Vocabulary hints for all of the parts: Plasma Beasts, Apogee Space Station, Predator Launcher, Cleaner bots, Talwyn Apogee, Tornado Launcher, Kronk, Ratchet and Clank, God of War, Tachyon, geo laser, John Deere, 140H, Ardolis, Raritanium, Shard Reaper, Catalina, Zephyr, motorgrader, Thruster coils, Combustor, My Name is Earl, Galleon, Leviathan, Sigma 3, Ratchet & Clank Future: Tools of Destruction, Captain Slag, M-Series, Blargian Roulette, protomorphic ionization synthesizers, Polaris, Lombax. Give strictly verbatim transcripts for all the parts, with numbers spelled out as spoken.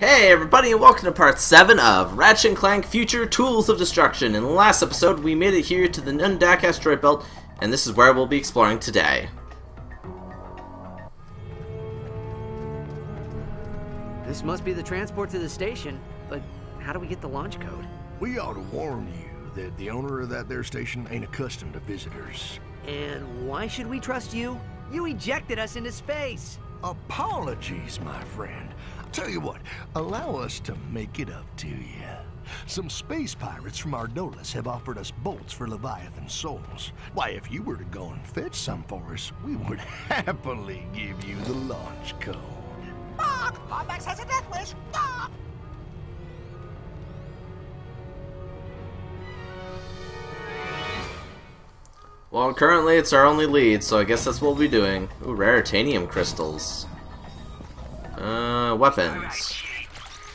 Hey everybody, and welcome to part seven of Ratchet and Clank Future Tools of Destruction. In the last episode, we made it here to the Nundak Asteroid Belt, and this is where we'll be exploring today. This must be the transport to the station, but how do we get the launch code? We ought to warn you that the owner of that there station ain't accustomed to visitors. And why should we trust you? You ejected us into space! Apologies, my friend. Tell you what, allow us to make it up to you. Some space pirates from Ardolis have offered us bolts for Leviathan souls. Why, if you were to go and fetch some for us, we would happily give you the launch code. Mark! Lombax has a death wish! Mark! Well, currently it's our only lead, so I guess that's what we'll be doing. Ooh, Raritanium crystals. Uh, weapons.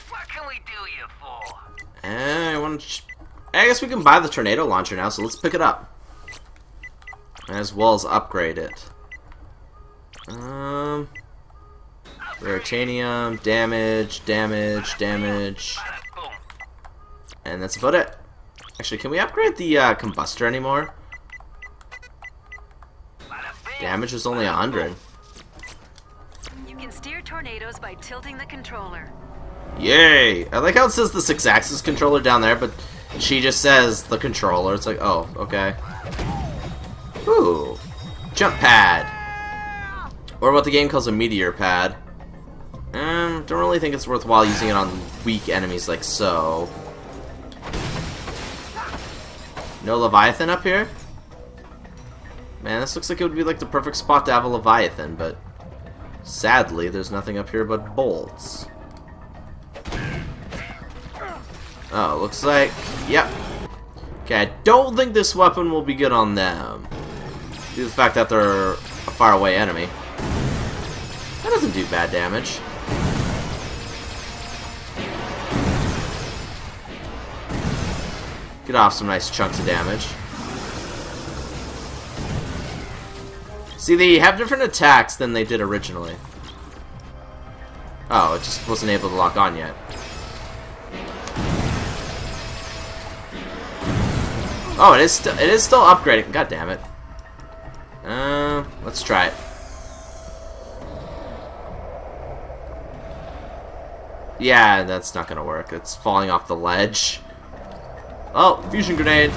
What can we do you for? I want to. I guess we can buy the tornado launcher now, so let's pick it up. As well as upgrade it. Um. Raritanium, damage, damage, damage. And that's about it. Actually, can we upgrade the uh, combustor anymore? Damage is only one hundred. Tornadoes by tilting the controller. Yay! I like how it says the six-axis controller down there, but she just says the controller. It's like, oh, okay. Ooh, jump pad, or what the game calls a meteor pad. Um, don't really think it's worthwhile using it on weak enemies like so. No Leviathan up here? Man, this looks like it would be like the perfect spot to have a Leviathan, but. Sadly, there's nothing up here but bolts. Oh, looks like... Yep. Okay, I don't think this weapon will be good on them. Due to the fact that they're a faraway enemy. That doesn't do bad damage. Get off some nice chunks of damage. See, they have different attacks than they did originally. Oh, it just wasn't able to lock on yet. Oh, it is still it is still upgrading. God damn it. Uh, let's try it. Yeah, that's not gonna work. It's falling off the ledge. Oh, fusion grenade,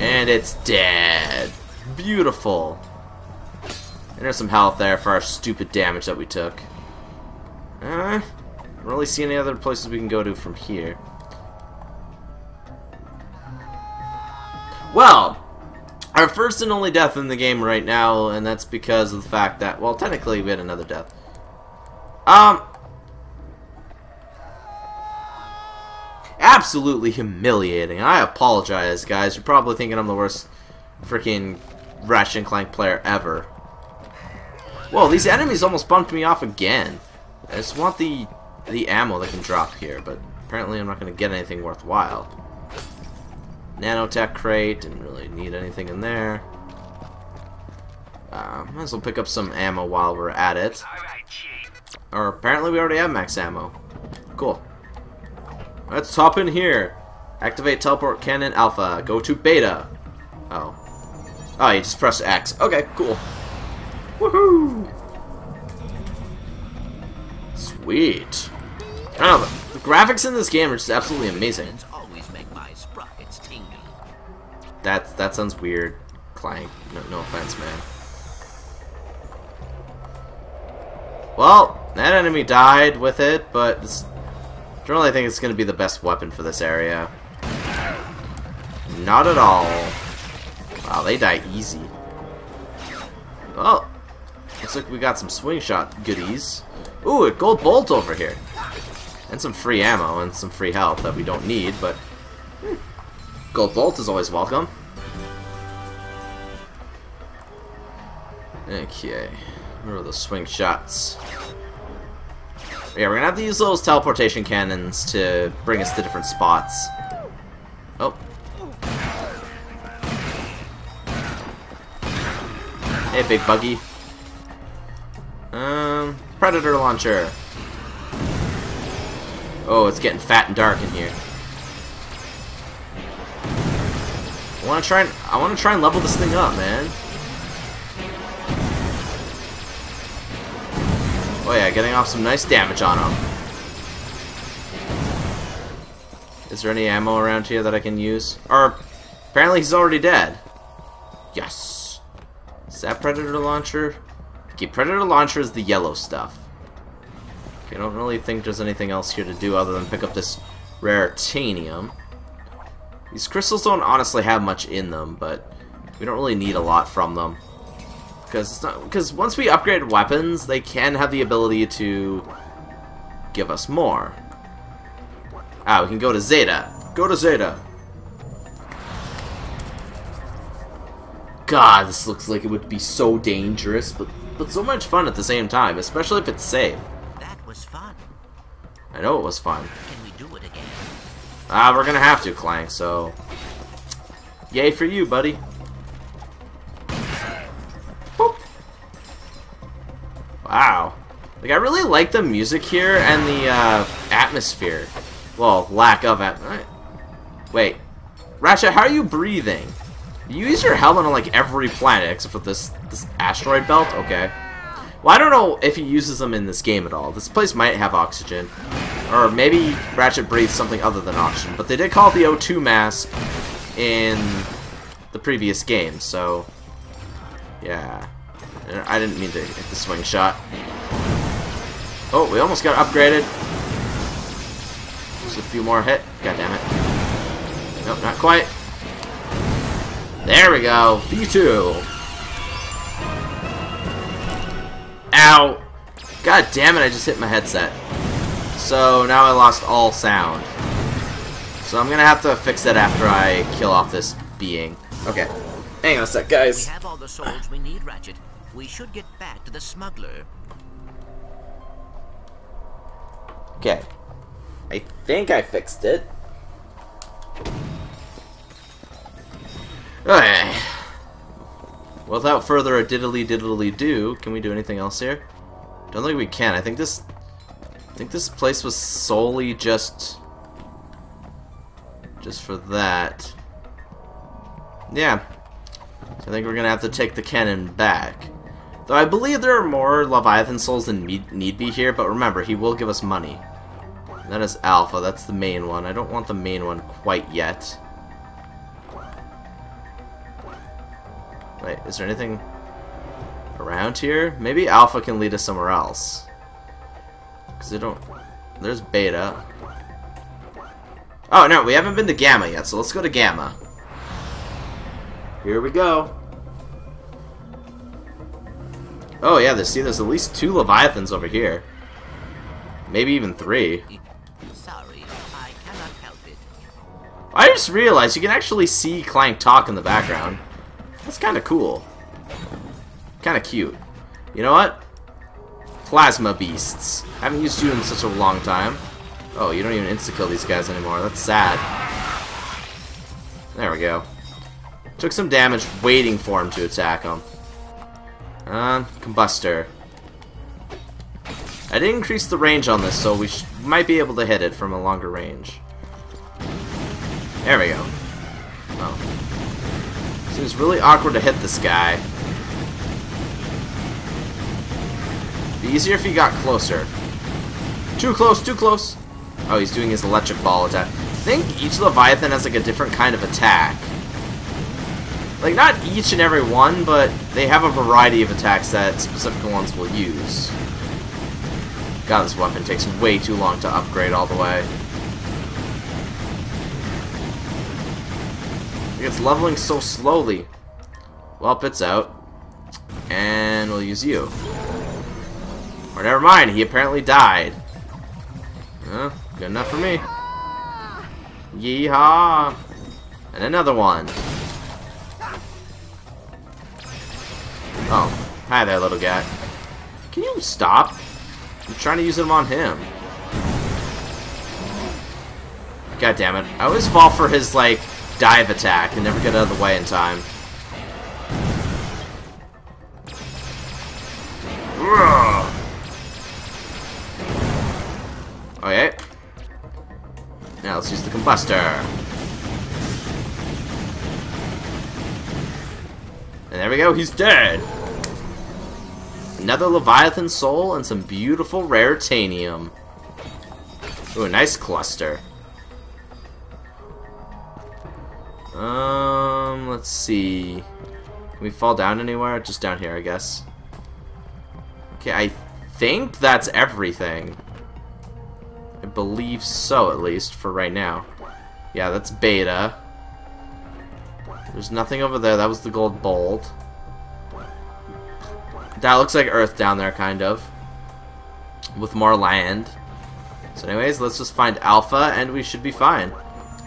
and it's dead. Beautiful. And there's some health there for our stupid damage that we took. Uh, don't really see any other places we can go to from here. Well, our first and only death in the game right now, and that's because of the fact that, well, technically we had another death. Um, absolutely humiliating. I apologize, guys. You're probably thinking I'm the worst freaking Ratchet and Clank player ever. Whoa, these enemies almost bumped me off again. I just want the the ammo that can drop here, but apparently I'm not going to get anything worthwhile. Nanotech crate, didn't really need anything in there. Uh, might as well pick up some ammo while we're at it. Or apparently we already have max ammo. Cool. Let's hop in here. Activate teleport cannon alpha. Go to beta. Oh. Oh, you just press X. Okay, cool. Woohoo! Sweet. I don't know, the graphics in this game are just absolutely amazing. That, that sounds weird, Clank. No, no offense, man. Well, that enemy died with it, but I don't really think it's going to be the best weapon for this area. Not at all. Wow, they die easy. Well, looks like we got some swing shot goodies. Ooh, a gold bolt over here. And some free ammo and some free health that we don't need, but... Hmm, gold bolt is always welcome. Okay. Where are the swing shots? Yeah, we're gonna have to use those teleportation cannons to bring us to different spots. Oh. Hey, big buggy. Um, Predator Launcher. Oh, it's getting fat and dark in here. I want to try and I want to try and level this thing up, man. Oh yeah, getting off some nice damage on him. Is there any ammo around here that I can use? Or apparently he's already dead. Yes. Is that Predator Launcher? Okay, Predator Launcher is the yellow stuff. Okay, I don't really think there's anything else here to do other than pick up this Raritanium. These crystals don't honestly have much in them, but we don't really need a lot from them. Because it's not, because once we upgrade weapons, they can have the ability to give us more. Ah, we can go to Zeta. Go to Zeta. God, this looks like it would be so dangerous, but but so much fun at the same time, especially if it's safe. That was fun. I know it was fun. Can we do it again? Ah, we're gonna have to, Clank. So, yay for you, buddy. Boop. Wow. Like, I really like the music here and the uh, atmosphere. Well, lack of it. Wait. Ratchet, how are you breathing? You use your helmet on like every planet except for this this asteroid belt? Okay. Well, I don't know if he uses them in this game at all. This place might have oxygen. Or maybe Ratchet breathes something other than oxygen. But they did call it the O two mask in the previous game, so yeah. I didn't mean to hit the swing shot. Oh, we almost got upgraded. Just a few more hit. God damn it. Nope, not quite. There we go. V two. Ow. God damn it, I just hit my headset. So now I lost all sound. So I'm going to have to fix that after I kill off this being. Okay. Hang on a sec, guys. We have all the souls we need, Ratchet. We should get back to the smuggler. Okay. I think I fixed it. Okay. Without further a diddly diddly do, can we do anything else here? Don't think we can. I think this, I think this place was solely just, just for that. Yeah. So I think we're gonna have to take the cannon back. Though I believe there are more Leviathan souls than need be here. But remember, he will give us money. That is Alpha, that's the main one. I don't want the main one quite yet. Wait, is there anything around here? Maybe Alpha can lead us somewhere else. Because they don't... There's Beta. Oh, no, we haven't been to Gamma yet, so let's go to Gamma. Here we go. Oh, yeah, see, there's at least two Leviathans over here. Maybe even three. Sorry, I cannot help it. I just realized you can actually see Clank talk in the background. That's kind of cool. Kind of cute. You know what? Plasma Beasts. I haven't used you in such a long time. Oh, you don't even insta-kill these guys anymore. That's sad. There we go. Took some damage waiting for him to attack him. Uh, Combustor. I did increase the range on this, so we sh might be able to hit it from a longer range. There we go. Oh. Seems really awkward to hit this guy. Be easier if he got closer. Too close, too close! Oh, he's doing his electric ball attack. I think each Leviathan has like a different kind of attack. Like, not each and every one, but they have a variety of attacks that specific ones will use. God, this weapon takes way too long to upgrade all the way. It's leveling so slowly. Well, it's out. And we'll use you. Or never mind, he apparently died. Huh? Good enough for me. Yeehaw! And another one. Oh. Hi there, little guy. Can you stop? I'm trying to use them on him. God damn it. I always fall for his, like, dive attack and never get out of the way in time. Okay. Now let's use the combustor. And there we go, he's dead! Another Leviathan soul and some beautiful Raritanium. Ooh, a nice cluster. Um, let's see. Can we fall down anywhere? Just down here, I guess. Okay, I think that's everything. I believe so, at least, for right now. Yeah, that's beta. There's nothing over there. That was the gold bolt. That looks like Earth down there, kind of. With more land. So anyways, let's just find Alpha, and we should be fine.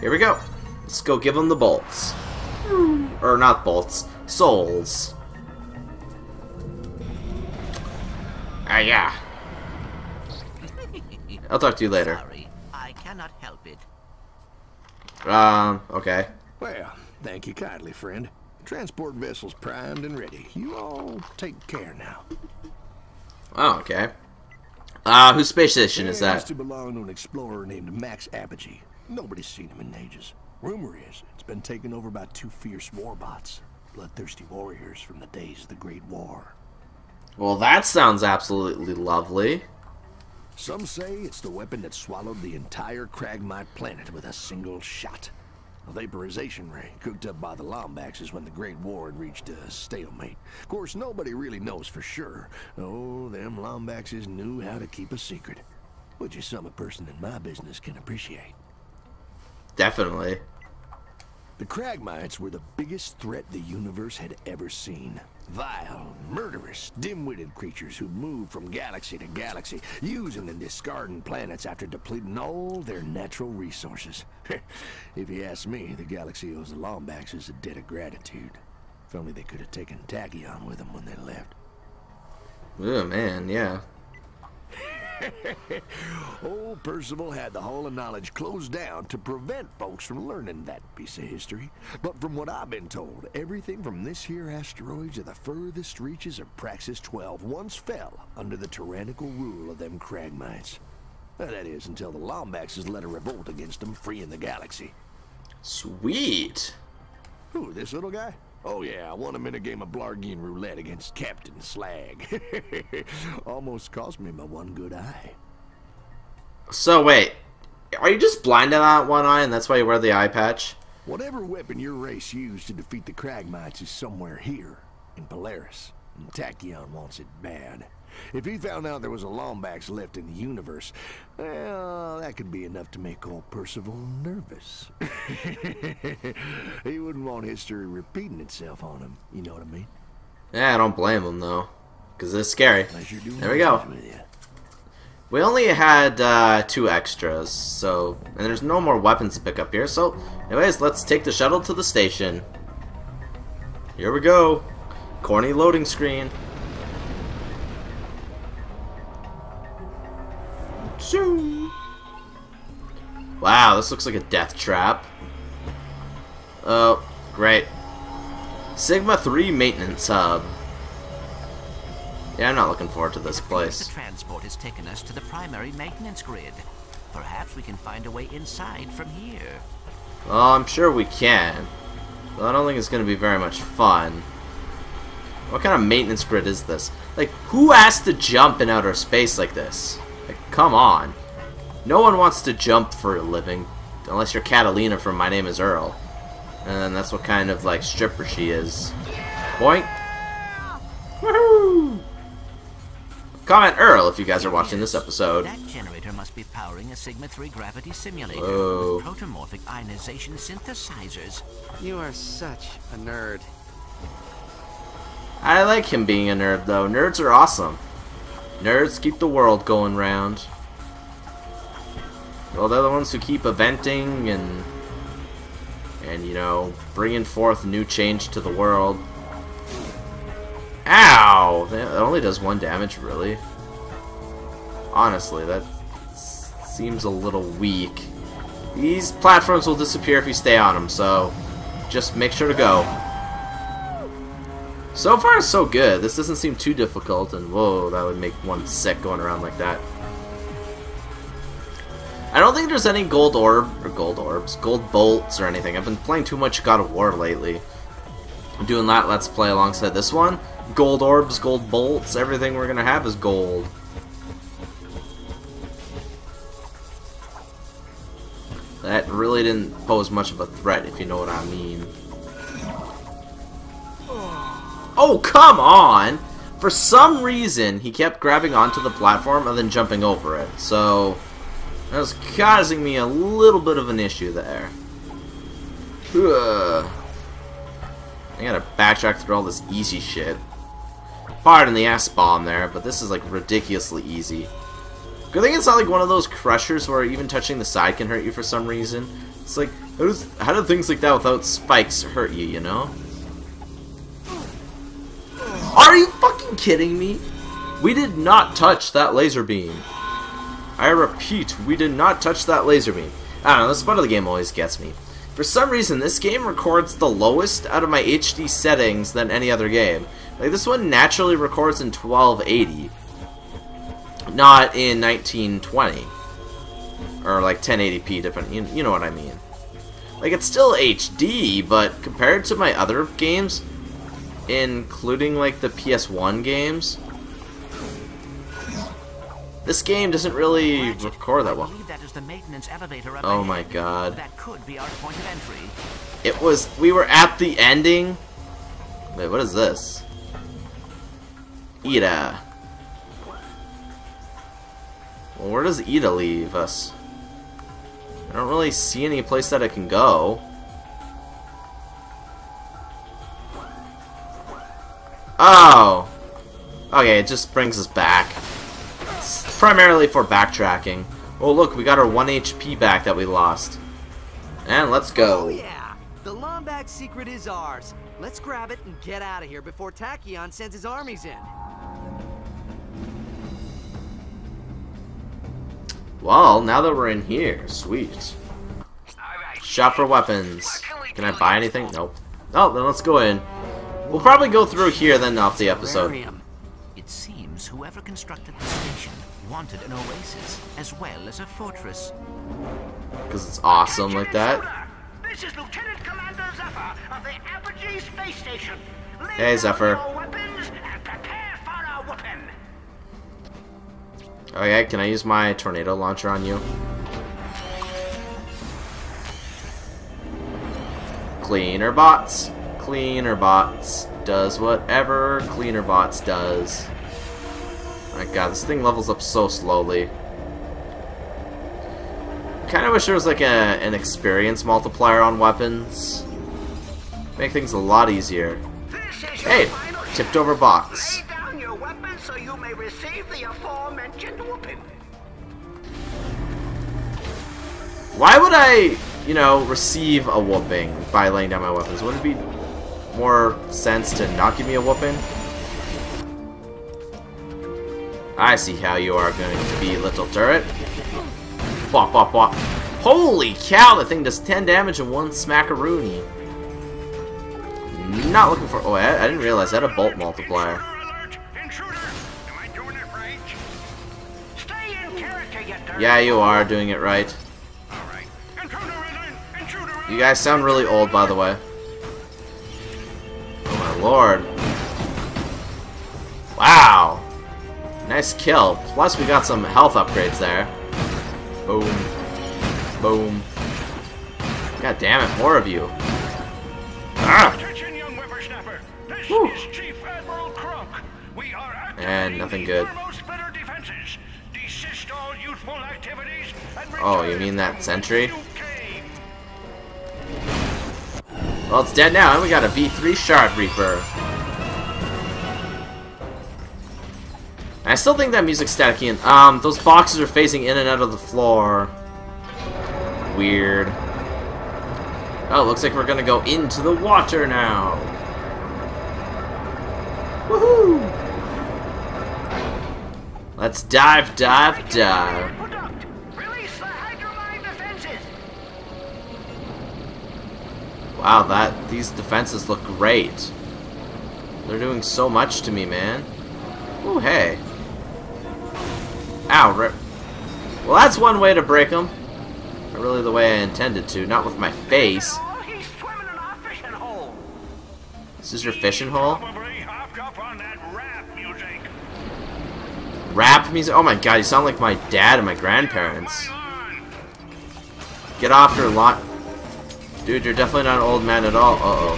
Here we go. Let's go give them the bolts. Or not bolts. Souls. Ah, yeah. I'll talk to you later. Sorry, I cannot help it. Um, okay. Well, thank you kindly, friend. Transport vessel's primed and ready. You all take care now. Oh, okay. Uh, whose space station is that? It used to belong to an explorer named Max Apogee. Nobody's seen him in ages. Rumor is it's been taken over by two fierce warbots, bloodthirsty warriors from the days of the Great War. Well, that sounds absolutely lovely. Some say it's the weapon that swallowed the entire Cragmite planet with a single shot. A vaporization ray cooked up by the Lombax is when the Great War had reached a stalemate. Of course, nobody really knows for sure. Oh, them Lombaxes knew how to keep a secret, which is something a person in my business can appreciate. Definitely. The Cragmites were the biggest threat the universe had ever seen. Vile, murderous, dim-witted creatures who moved from galaxy to galaxy, using and discarding planets after depleting all their natural resources. If you ask me, the galaxy owes the Lombaxes a debt of gratitude. If only they could have taken Tachyon with them when they left. Oh man, yeah. Old Percival had the Hall of Knowledge closed down to prevent folks from learning that piece of history. But from what I've been told, everything from this here asteroid to the furthest reaches of Praxis twelve once fell under the tyrannical rule of them Cragmites. That is, until the Lombaxes led a revolt against them, freeing the galaxy. Sweet. Who, this little guy? Oh yeah, I won him in a game of Blargian Roulette against Captain Slag. Almost cost me my one good eye. So wait, are you just blind in that one eye and that's why you wear the eye patch? Whatever weapon your race used to defeat the Cragmites is somewhere here, in Polaris. And Tachyon wants it bad. If he found out there was a Lombax left in the universe, well, that could be enough to make old Percival nervous. He wouldn't want history repeating itself on him, you know what I mean? Yeah, I don't blame him, though, because it's scary. There we go. We only had uh, two extras, so, and there's no more weapons to pick up here, so anyways, let's take the shuttle to the station. Here we go. Corny loading screen. Wow, this looks like a death trap. Oh, great. Sigma three maintenance hub. Yeah, I'm not looking forward to this place. The transport has taken us to the primary maintenance grid. Perhaps we can find a way inside from here. Well, I'm sure we can. But I don't think it's going to be very much fun. What kind of maintenance grid is this? Like, who has to jump in outer space like this? Like, come on. No one wants to jump for a living, unless you're Catalina from My Name is Earl. And that's what kind of, like, stripper she is. Boink. Woohoo! Comment Earl if you guys are watching this episode. That generator must be powering a Sigma three gravity simulator with protomorphic ionization synthesizers. You are such a nerd. I like him being a nerd, though. Nerds are awesome. Nerds keep the world going round. Well, they're the ones who keep eventing and, and you know, bringing forth new change to the world. Ow! That only does one damage, really. Honestly, that seems a little weak. These platforms will disappear if you stay on them, so just make sure to go. So far, so good. This doesn't seem too difficult, and whoa, that would make one sick going around like that. I don't think there's any gold orb, or gold orbs, gold bolts or anything. I've been playing too much God of War lately. I'm doing that Let's Play alongside this one. Gold orbs, gold bolts, everything we're gonna have is gold. That really didn't pose much of a threat, if you know what I mean. Oh, come on! For some reason, he kept grabbing onto the platform and then jumping over it, so that was causing me a little bit of an issue there. Ugh. I gotta backtrack through all this easy shit. Pardon the ass bomb there, but this is like ridiculously easy. Good thing it's not like one of those crushers where even touching the side can hurt you for some reason. It's like, how, does, how do things like that without spikes hurt you, you know? Are you fucking kidding me? We did not touch that laser beam. I repeat, we did not touch that laser beam. I don't know, this part of the game always gets me. For some reason, this game records the lowest out of my H D settings than any other game. Like, this one naturally records in twelve eighty. Not in nineteen twenty. Or like ten eighty p, depending, you know what I mean. Like, it's still H D, but compared to my other games, including like the P S one games, this game doesn't really record that well. Oh my god. It was, we were at the ending? Wait, what is this? Ida. Well, where does Ida leave us? I don't really see any place that it can go. Oh! Okay, it just brings us back. It's primarily for backtracking. Oh look, we got our one H P back that we lost. And let's go. Oh yeah! The Lombax secret is ours. Let's grab it and get out of here before Tachyon sends his armies in. Well, now that we're in here, sweet. Shop for weapons. Can I buy anything? Nope. Oh, then let's go in. We'll probably go through here then off the episode. It seems whoever constructed the station wanted an oasis as well as a fortress. Because it's awesome like that. This is Lieutenant Commander Zephyr of the Apogee Space Station. Hey Zephyr. Okay, can I use my tornado launcher on you? Cleaner bots. Cleaner bots does whatever Cleaner bots does. My god, this thing levels up so slowly. Kind of wish there was like a, an experience multiplier on weapons. Make things a lot easier. Hey, tipped over box. Lay down your weapon so you may receive the aforementioned weapon. Why would I, you know, receive a whooping by laying down my weapons? Wouldn't it be more sense to not give me a whooping? I see how you are going to be, little turret. Bop, bop, bop. Holy cow, that thing does ten damage and one smackaroony. Not looking for. Oh, I, I didn't realize that had a bolt multiplier. Yeah, you are doing it right. You guys sound really old, by the way. Lord. Wow. Nice kill. Plus we got some health upgrades there. Boom. Boom. God damn it, more of you. Ah. Attention, young whippersnapper. This Woo. is Chief Admiral Kronk. We are and nothing good. Desist all youthful activities and oh, you mean that sentry? Well, it's dead now, and we got a V three Shard Reaper. I still think that music's staticky and, um, those boxes are phasing in and out of the floor. Weird. Oh, looks like we're gonna go into the water now. Woohoo! Let's dive, dive, dive. Wow, that these defenses look great. They're doing so much to me, man. Ooh, hey. Ow, rip. Well, that's one way to break them. Not really the way I intended to. Not with my face. He's swimming in our fishing hole. This is your fishing hole? Probably hopped up on that rap music. Rap music? Oh my god, you sound like my dad and my grandparents. Get off your lot. Dude, you're definitely not an old man at all. Uh-oh.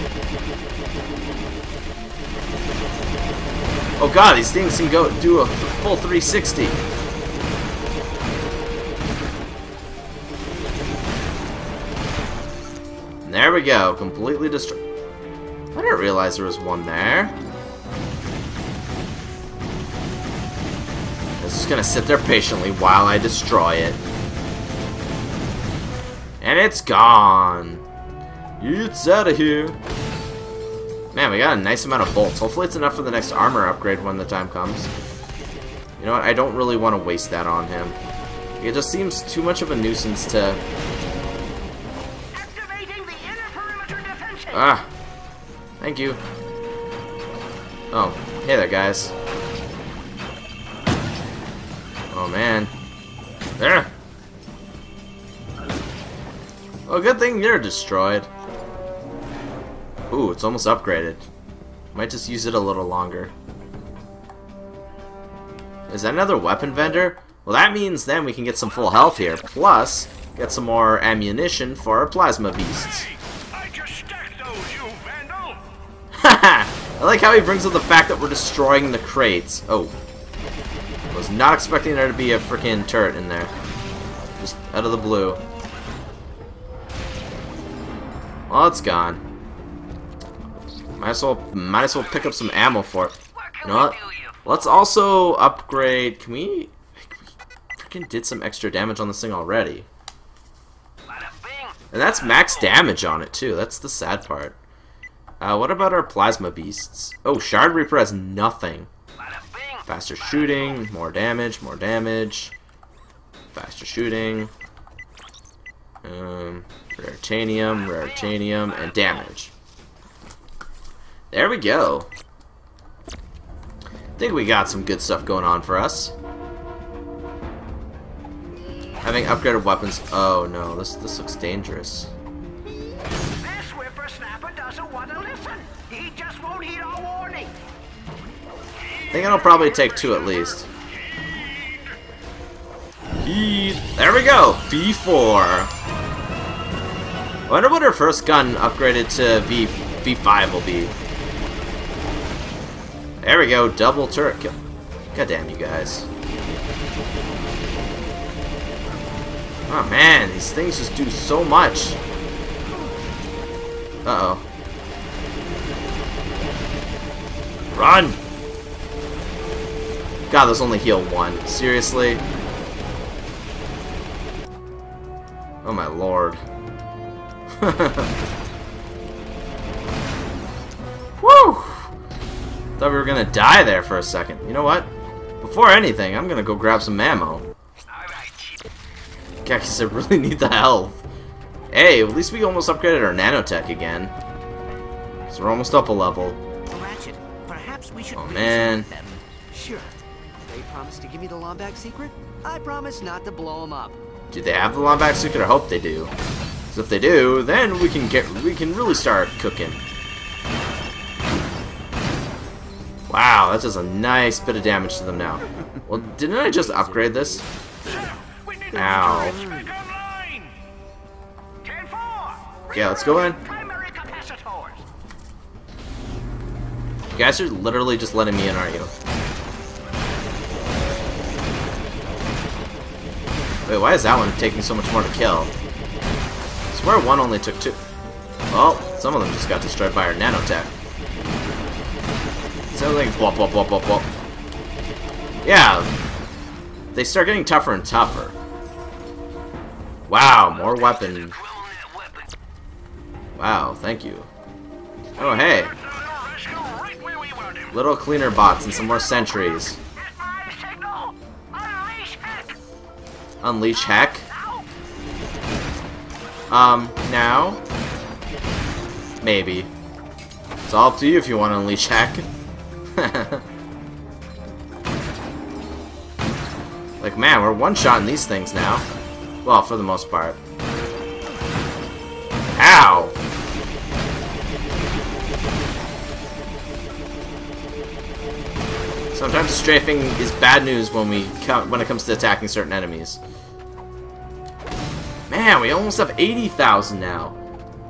Oh god, these things can go do a full three sixty. And there we go. Completely destroyed. I didn't realize there was one there. It's just gonna sit there patiently while I destroy it. And it's gone. It's out of here. Man, we got a nice amount of bolts. Hopefully it's enough for the next armor upgrade when the time comes. You know what? I don't really want to waste that on him. It just seems too much of a nuisance to... Activating the inner perimeter defenses. Ah. Thank you. Oh. Hey there, guys. Oh, man. There. Oh, good thing you're destroyed. Ooh, it's almost upgraded. Might just use it a little longer. Is that another weapon vendor? Well, that means then we can get some full health here. Plus, get some more ammunition for our plasma beasts. Hey, I just stacked those, you vandal! Haha! I like how he brings up the fact that we're destroying the crates. Oh. I was not expecting there to be a freaking turret in there. Just out of the blue. Well, it's gone. Might as well, might as well pick up some ammo for it. You know what? Let's also upgrade. Can we? Freaking did some extra damage on this thing already. And that's max damage on it too. That's the sad part. Uh, what about our plasma beasts? Oh, Shard Reaper has nothing. Faster shooting, more damage, more damage. Faster shooting. Um. Raritanium, Raritanium, and damage. There we go. I think we got some good stuff going on for us. Having upgraded weapons. Oh no, this this looks dangerous. This whippersnapper doesn't want to listen. He just won't heed our warning. I think it'll probably take two at least. Heed. There we go. V four. I wonder what her first gun upgraded to V V5 will be. There we go, double turret kill. Goddamn you guys. Oh man, these things just do so much. Uh oh. Run! God, those only heal one. Seriously? Oh my lord. Woo! Thought we were gonna die there for a second. You know what? Before anything, I'm gonna go grab some ammo. Because I really need the health. Hey, at least we almost upgraded our nanotech again. So we're almost up a level. Ratchet, perhaps we should oh man. Them. Sure. They promised to give me the Lombax secret. I promise not to blow them up. Do they have the Lombax secret? I hope they do. So if they do, then we can get we can really start cooking. Wow, that does a nice bit of damage to them now. Well, didn't I just upgrade this? Ow. Yeah, let's go in. You guys are literally just letting me in, aren't you? Wait, why is that one taking so much more to kill? Swear one only took two. Well, some of them just got destroyed by our nanotech. So like blah blah blah blah blah. Yeah, they start getting tougher and tougher. Wow, more weapon. Wow, thank you. Oh hey, little cleaner bots and some more sentries. Unleash heck. Um, now? Maybe. It's all up to you if you want to unleash heck. Like, man, we're one-shotting these things now. Well, for the most part. Sometimes strafing is bad news when we come, when it comes to attacking certain enemies. Man, we almost have eighty thousand now.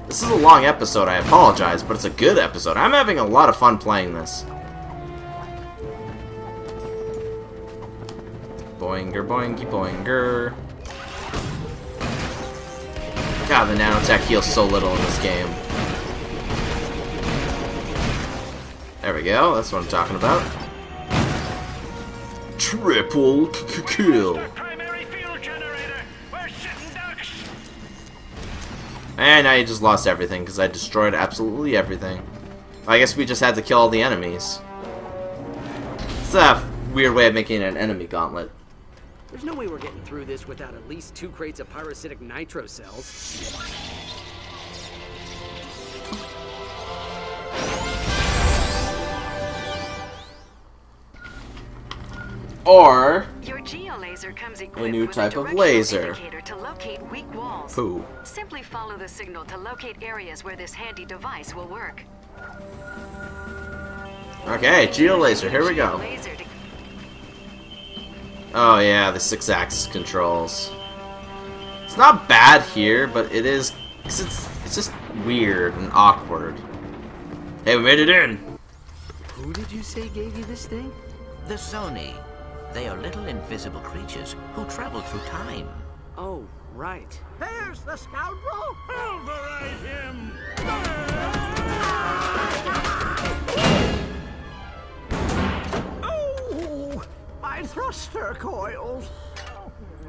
This is a long episode, I apologize, but it's a good episode. I'm having a lot of fun playing this. Boinger, boingy, boinger. God, the nanotech heals so little in this game. There we go, that's what I'm talking about. Triple kill. And now you just lost everything because I destroyed absolutely everything. I guess we just had to kill all the enemies. It's a weird way of making an enemy gauntlet. There's no way we're getting through this without at least two crates of parasitic nitro cells. Or your geo laser comes equipped a new type with a of laser. To locate weak walls. Poo. Simply follow the signal to locate areas where this handy device will work. Okay, geo laser. Here we go. Oh yeah, the six-axis controls. It's not bad here, but it is. It's it's just weird and awkward. Hey, we made it in. Who did you say gave you this thing? The Sony. They are little invisible creatures who travel through time. Oh, right. There's the scoundrel! Pulverize him! Oh, my thruster coils!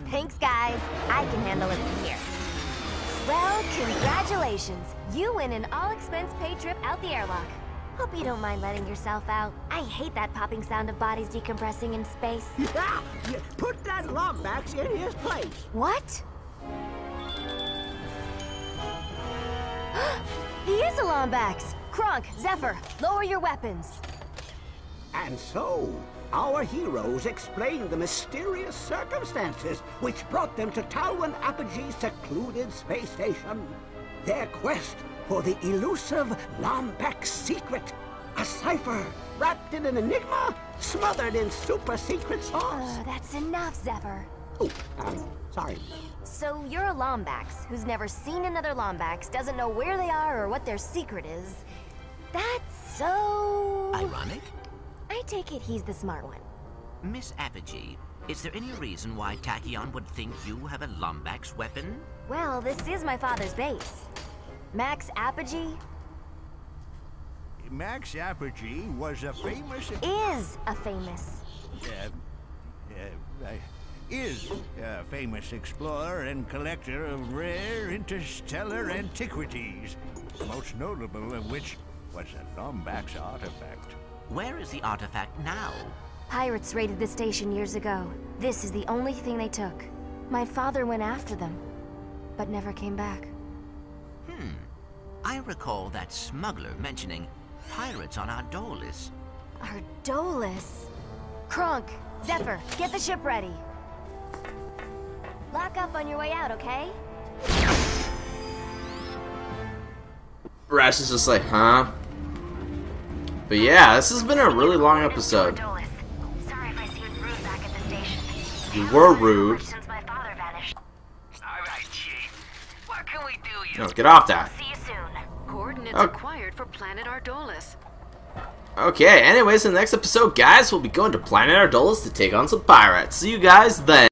Thanks, guys. I can handle it from here. Well, congratulations. You win an all-expense-paid trip out the airlock. Hope you don't mind letting yourself out. I hate that popping sound of bodies decompressing in space. Yeah, you put that Lombax in his place. What? He is a Lombax. Kronk, Zephyr, lower your weapons. And so, our heroes explained the mysterious circumstances which brought them to Talwyn Apogee's secluded space station. Their quest for the elusive Lombax secret, a cipher wrapped in an enigma, smothered in super secret sauce. Uh, that's enough, Zephyr. Oh, um, sorry. So you're a Lombax who's never seen another Lombax, doesn't know where they are or what their secret is. That's so... ironic? I take it he's the smart one. Miss Apogee, is there any reason why Tachyon would think you have a Lombax weapon? Well, this is my father's base. Max Apogee? Max Apogee was a famous... Is a famous... Uh, uh, uh, is a famous explorer and collector of rare interstellar antiquities, most notable of which was a Lombax artifact. Where is the artifact now? Pirates raided the station years ago. This is the only thing they took. My father went after them, but never came back. Hmm. I recall that smuggler mentioning pirates on Ardolis. Ardolis? Kronk, Zephyr, get the ship ready. Lock up on your way out, okay? Rash is just like, huh? But yeah, this has been a really long episode. Sorry if I seemed rude back at the station. You were rude. No, get off that. See you soon. Coordinates oh. acquired for Planet Ardolis. Okay, anyways, in the next episode, guys, we'll be going to Planet Ardolis to take on some pirates. See you guys then.